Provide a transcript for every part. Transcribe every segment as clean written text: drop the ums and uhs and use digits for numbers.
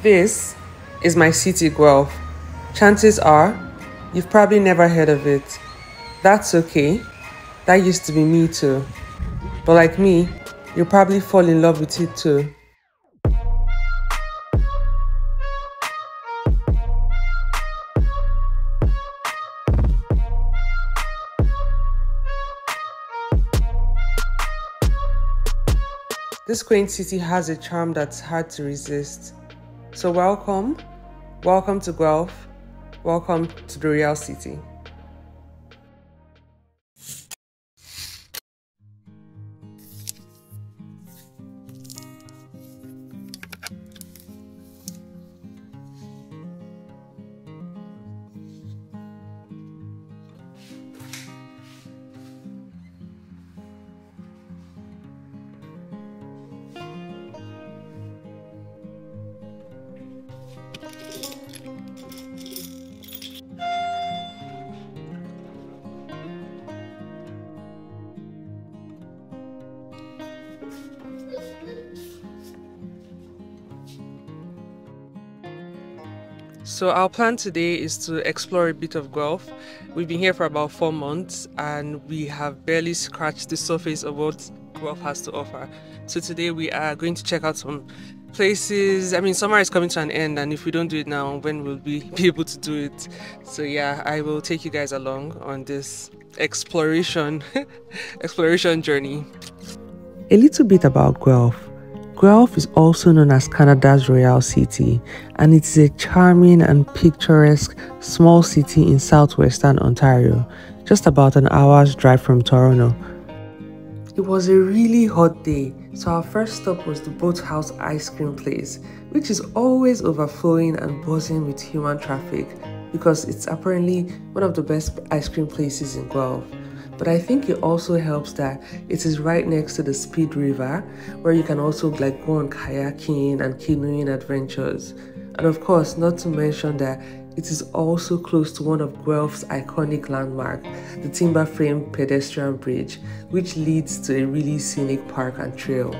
This is my city, Guelph. Chances are, you've probably never heard of it. That's okay. That used to be me too. But like me, you'll probably fall in love with it too. This quaint city has a charm that's hard to resist. So welcome, welcome to Guelph, welcome to the real city. So our plan today is to explore a bit of Guelph. We've been here for about 4 months and we have barely scratched the surface of what Guelph has to offer. So today we are going to check out some places. I mean, summer is coming to an end, and if we don't do it now, when will we be able to do it? So yeah, I will take you guys along on this exploration journey. A little bit about Guelph. Guelph is also known as Canada's Royal City, and it is a charming and picturesque small city in southwestern Ontario, just about an hour's drive from Toronto. It was a really hot day, so our first stop was the Boathouse ice cream place, which is always overflowing and buzzing with human traffic because it's apparently one of the best ice cream places in Guelph. But I think it also helps that it is right next to the Speed River, where you can also like go on kayaking and canoeing adventures. And of course, not to mention that it is also close to one of Guelph's iconic landmarks, the Timber Frame Pedestrian Bridge, which leads to a really scenic park and trail.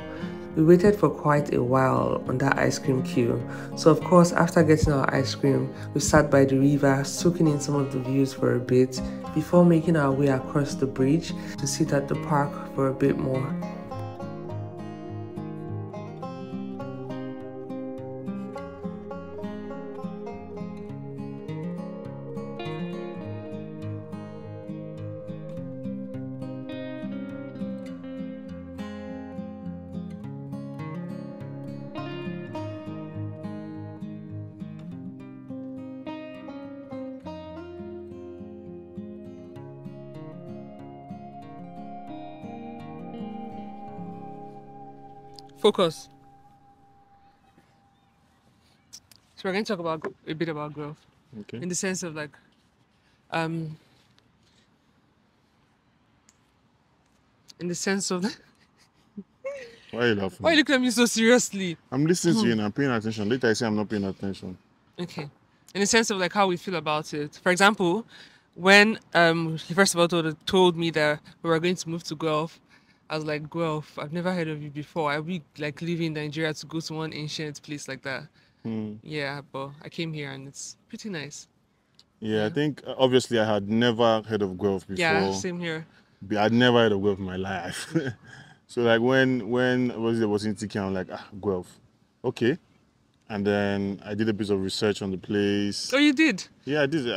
We waited for quite a while on that ice cream queue. So of course, after getting our ice cream, we sat by the river, soaking in some of the views for a bit before making our way across the bridge to sit at the park for a bit more. Focus. So we're going to talk about a bit about Guelph, okay, in the sense of like, Why are you laughing? Why are you looking at me so seriously? I'm listening to you and I'm paying attention. Later I say I'm not paying attention. Okay. In the sense of like how we feel about it. For example, when he first of all told me that we were going to move to Guelph, I was like, Guelph, I've never heard of you before. Are we like leaving Nigeria to go to one ancient place like that? Mm. Yeah, but I came here and it's pretty nice. Yeah, yeah, I think obviously I had never heard of Guelph before. Yeah, same here. I'd never heard of Guelph in my life. So like when I was in Tiki, I'm like, ah, Guelph, okay. And then I did a bit of research on the place. Oh, you did? Yeah, I did.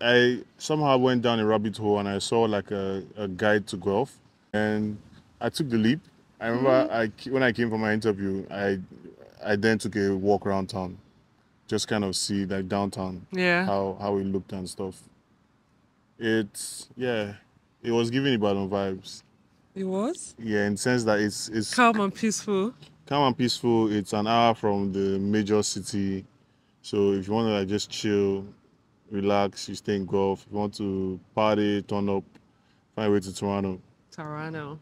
I somehow went down a rabbit hole and I saw like a guide to Guelph, and I took the leap. I remember when I came for my interview, I then took a walk around town, just kind of see like downtown, yeah, how it looked and stuff. It's, yeah, it was giving Ibadan vibes. It was? Yeah, in the sense that it's calm and peaceful. Calm and peaceful. It's an hour from the major city, so if you want to like just chill, relax, you stay in Guelph. If you want to party, turn up, find a way to Toronto. Toronto.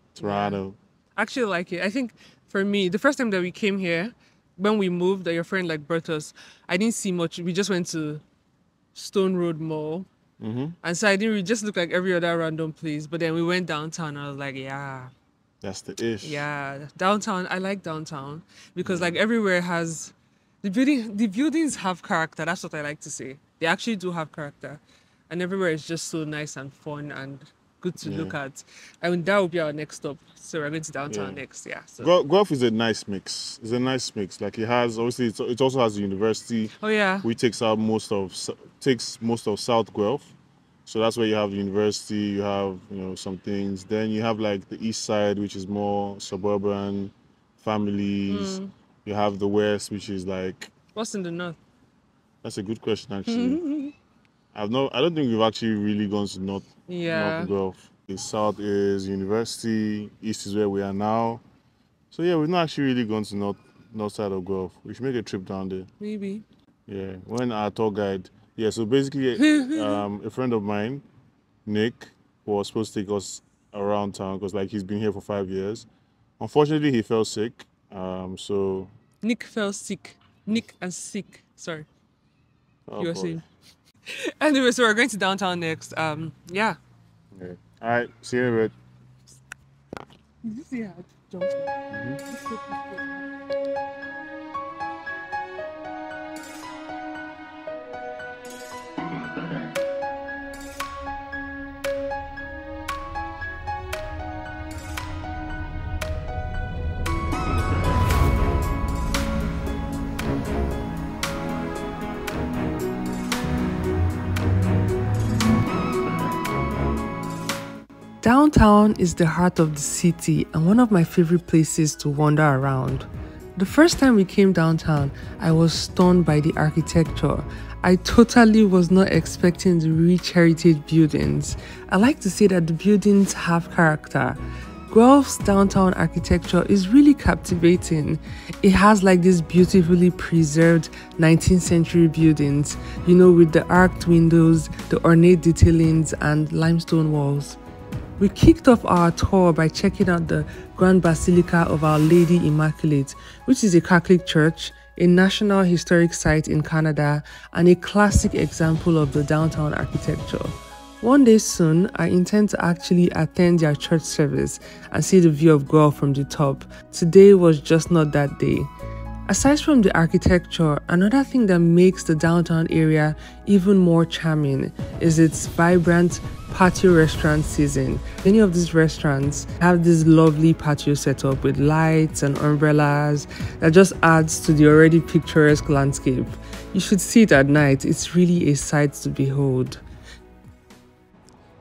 I actually like it. I think for me, the first time that we came here, when we moved, that your friend like brought us, I didn't see much. We just went to Stone Road Mall. And so I didn't really just look like every other random place. But then we went downtown and I was like, yeah. That's the ish. Yeah. Downtown, I like downtown because like everywhere has The buildings have character. That's what I like to say. They actually do have character. And everywhere is just so nice and fun and good to look at. I mean, that will be our next stop. So we're going to downtown next. Yeah. So. Guelph is a nice mix. It's a nice mix. Like it has, obviously, it also has a university. Oh yeah. Which takes most of South Guelph. So that's where you have the university. You have some things. Then you have like the east side, which is more suburban families. Mm. You have the west, which is like. What's in the north? That's a good question, actually. I don't think we've actually really gone to North Guelph. The south is university, east is where we are now. So yeah, we've not actually really gone to north side of Guelph. We should make a trip down there. Maybe. Yeah, when our tour guide. Yeah, so basically, a friend of mine, Nick, was supposed to take us around town because like he's been here for 5 years. Unfortunately, he fell sick. So Nick fell sick. Nick and sick. Sorry. Oh, you were saying. Anyway, so we're going to downtown next. Yeah. Okay. All right. See you, Red. Did you see how it jumped? Downtown is the heart of the city and one of my favorite places to wander around. The first time we came downtown, I was stunned by the architecture. I totally was not expecting the rich heritage buildings. I like to say that the buildings have character. Guelph's downtown architecture is really captivating. It has like these beautifully preserved 19th century buildings, with the arched windows, the ornate detailings and limestone walls. We kicked off our tour by checking out the Grand Basilica of Our Lady Immaculate, which is a Catholic church, a National Historic Site in Canada, and a classic example of the downtown architecture. One day soon, I intend to actually attend their church service and see the view of Guelph from the top. Today was just not that day. Aside from the architecture, another thing that makes the downtown area even more charming is its vibrant patio restaurant season. Many of these restaurants have this lovely patio setup with lights and umbrellas that just adds to the already picturesque landscape. You should see it at night. It's really a sight to behold.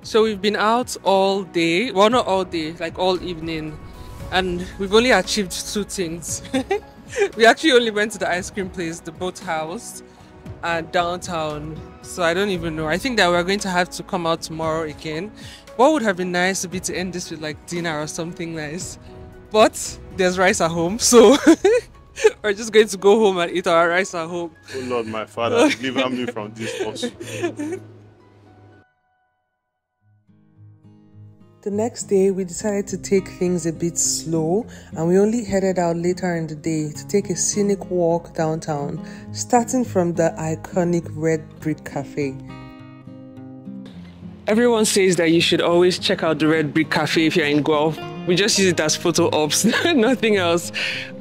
So we've been out all day, well not all day, like all evening, and we've only achieved two things. We actually only went to the ice cream place, the Boathouse, and downtown. So I don't even know. I think that we're going to have to come out tomorrow again. What would have been nice would be to end this with like dinner or something nice. But there's rice at home, so we're just going to go home and eat our rice at home. Oh Lord, my Father, deliver me from this force. The next day, we decided to take things a bit slow and we only headed out later in the day to take a scenic walk downtown, starting from the iconic Red Brick Cafe. Everyone says that you should always check out the Red Brick Cafe if you're in Guelph. We just use it as photo ops, nothing else.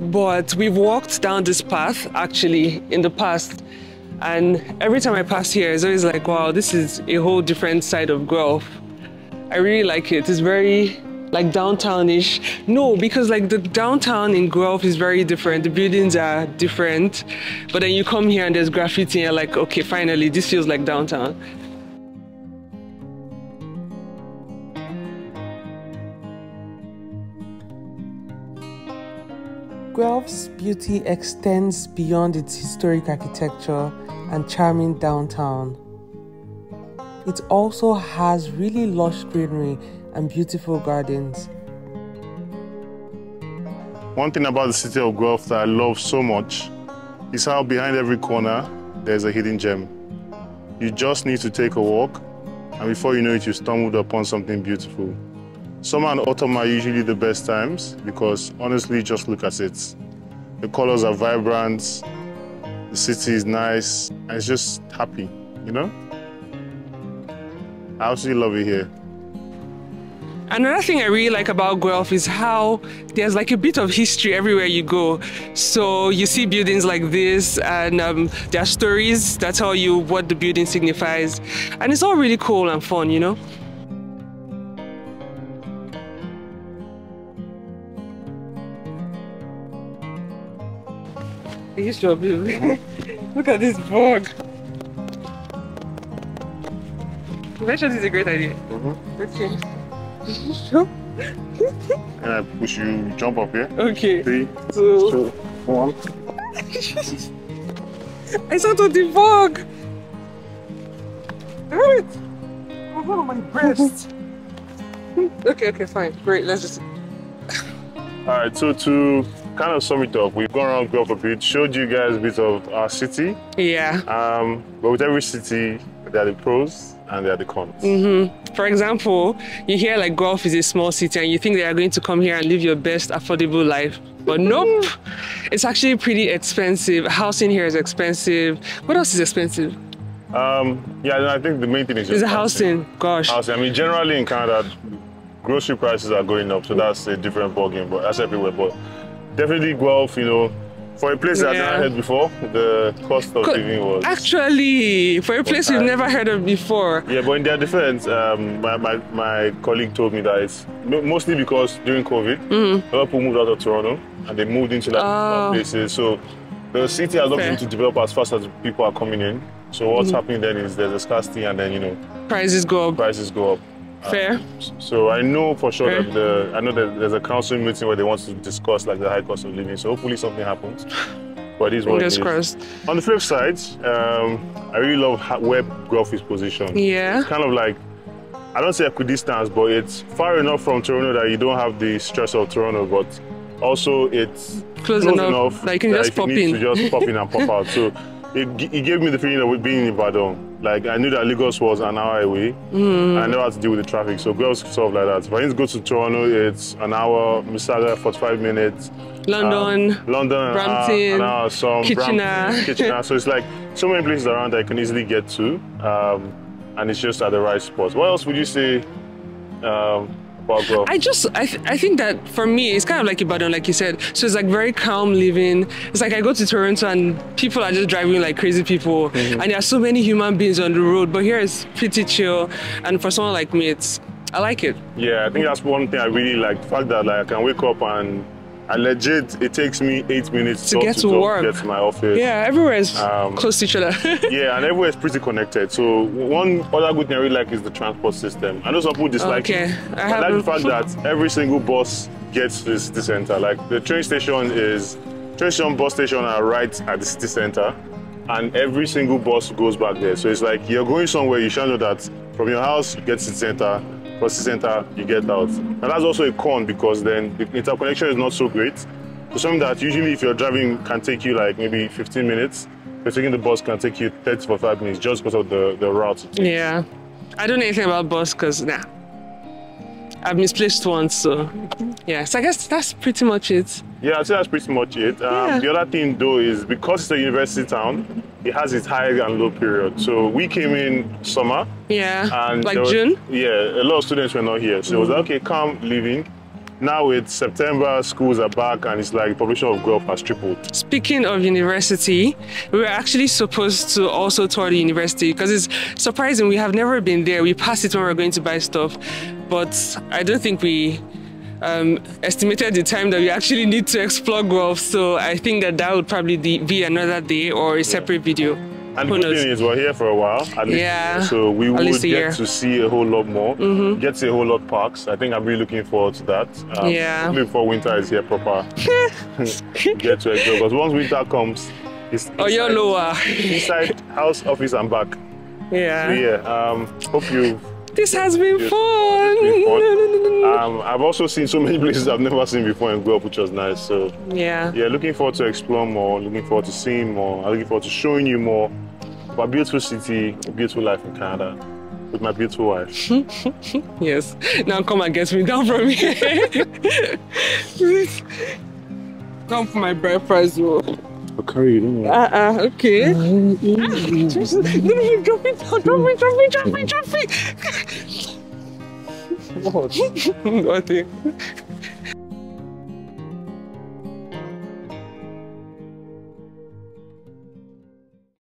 But we've walked down this path, actually, in the past. And every time I pass here, it's always like, wow, this is a whole different side of Guelph. I really like it. It's very like downtown-ish. No, because like the downtown in Guelph is very different. The buildings are different. But then you come here and there's graffiti and you're like, okay, finally, this feels like downtown. Guelph's beauty extends beyond its historic architecture and charming downtown. It also has really lush greenery and beautiful gardens. One thing about the city of Guelph that I love so much is how behind every corner there's a hidden gem. You just need to take a walk and before you know it, you stumbled upon something beautiful. Summer and autumn are usually the best times because honestly, just look at it. The colors are vibrant, the city is nice, and it's just happy, I absolutely love it here. Another thing I really like about Guelph is how there's like a bit of history everywhere you go. So you see buildings like this, and there are stories that tell you what the building signifies. And it's all really cool and fun, you know? Look at this bog. You mentioned this is a great idea. Mm-hmm. Okay. And I push you, jump up here. Okay. 3, 2, 1. I saw the bug! Damn it! I'm out of my breast. Okay, fine. Great, let's just. Alright, so to kind of sum it up, we've gone around Guelph a bit, showed you guys a bit of our city. Yeah. But with every city, there are the pros and there are the cons. Mm-hmm. For example, you hear like Guelph is a small city and you think they are going to come here and live your best affordable life. But nope, it's actually pretty expensive. Housing here is expensive. What else is expensive? Yeah, I think the main thing is just housing. Gosh. Housing. I mean, generally in Canada, grocery prices are going up, so that's a different ballgame, but that's everywhere. But definitely Guelph, you know, for a place that I've never heard before, the cost of living was... Actually, for a place we've never heard of before. Yeah, but in their defense, my colleague told me that it's mostly because during COVID, a lot of people moved out of Toronto and they moved into like places. So the city has not been to develop as fast as people are coming in. So what's happening then is there's a scarcity and then, you know... Prices go up. Prices go up. Fair. So I know for sure that there's a council meeting where they want to discuss like the high cost of living. So hopefully something happens. But it is what it is. On the flip side, I really love where Guelph is positioned. Yeah. It's kind of like, I don't say equidistance, but it's far enough from Toronto that you don't have the stress of Toronto, but also it's close enough that you can just pop in. To just pop in and pop out. So it gave me the feeling of being in Ibadan. Like, I knew that Lagos was an hour away, and I never had to deal with the traffic, so Guelph's sort of like that. If I need to go to Toronto, it's an hour, Mississauga, 45 minutes. London, Brampton, an hour, some Kitchener. So it's like so many places around that I can easily get to, and it's just at the right spot. What else would you say about Guelph? I think that for me, it's kind of like Ibadan, like you said. So it's like very calm living. It's like I go to Toronto and people are just driving like crazy people. And there are so many human beings on the road, but here it's pretty chill. And for someone like me, I like it. Yeah, I think that's one thing I really like. The fact that like I can wake up and it takes me 8 minutes to get to my office. Yeah, everywhere is close to each other. Yeah, and everywhere is pretty connected. So one other good thing I really like is the transport system. I know some people dislike it. I like the fact that every single bus gets to the city center. Like the train station, bus station are right at the city center, and every single bus goes back there. So it's like you're going somewhere, you shall know that from your house you get to the city center. You get out. And that's also a con because then the interconnection is not so great. So something that usually if you're driving can take you like maybe 15 minutes, but taking the bus can take you 30 to 45 minutes just because of the route. Yeah. I don't know anything about bus because, nah, I've misplaced once, so yeah. So I guess that's pretty much it. Yeah, I'd say that's pretty much it. The other thing though is because it's a university town, it has its high and low period. So we came in summer. Yeah, and like June? Yeah, a lot of students were not here. So it was like, okay, calm living. Now it's September, schools are back, and it's like the population of Guelph has tripled. Speaking of university, we were actually supposed to also tour the university because it's surprising, we have never been there. We passed it when we were going to buy stuff, but I don't think we estimated the time that we actually need to explore Guelph, so I think that would probably be another day or a separate video. And the good thing is we're here for a while, at least, so we will get to see a whole lot more, get to a whole lot of parks. I think I'm really looking forward to that. Hopefully before winter is here proper, get to explore, because once winter comes, it's inside house, office and back. Yeah. So yeah, hope you... This has been fun. I've also seen so many places I've never seen before in Guelph, which was nice. So yeah, looking forward to explore more, looking forward to seeing more, I'm looking forward to showing you more about a beautiful city, a beautiful life in Canada with my beautiful wife. Yes. Now come and get me down from here. Come for my breakfast. I'll carry you, don't worry. Okay. No, drop it, drop it, drop it, drop it, drop it. What? Nothing.